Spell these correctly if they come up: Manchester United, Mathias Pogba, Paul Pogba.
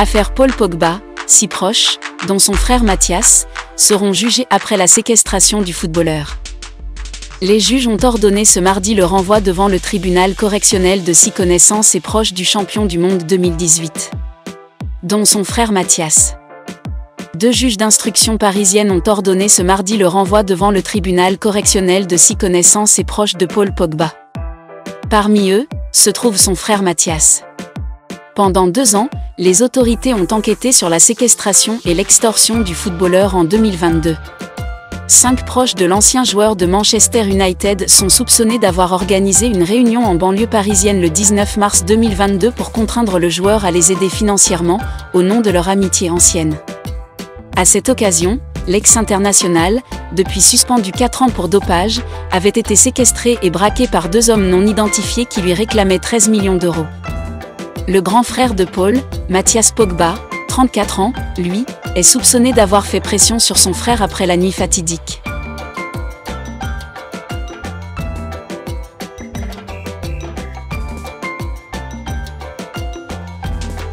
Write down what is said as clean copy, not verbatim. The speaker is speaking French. Affaire Paul Pogba, six proches, dont son frère Mathias, seront jugés après la séquestration du footballeur. Les juges ont ordonné ce mardi le renvoi devant le tribunal correctionnel de Six, connaissant ses proches du champion du monde 2018, dont son frère Mathias. Deux juges d'instruction parisienne ont ordonné ce mardi le renvoi devant le tribunal correctionnel de Six, connaissant ses proches de Paul Pogba. Parmi eux, se trouve son frère Mathias. Pendant 2 ans, les autorités ont enquêté sur la séquestration et l'extorsion du footballeur en 2022. 5 proches de l'ancien joueur de Manchester United sont soupçonnés d'avoir organisé une réunion en banlieue parisienne le 19 mars 2022 pour contraindre le joueur à les aider financièrement, au nom de leur amitié ancienne. À cette occasion, l'ex-international, depuis suspendu 4 ans pour dopage, avait été séquestré et braqué par 2 hommes non identifiés qui lui réclamaient 13 millions d'euros. Le grand frère de Paul, Mathias Pogba, 34 ans, lui, est soupçonné d'avoir fait pression sur son frère après la nuit fatidique.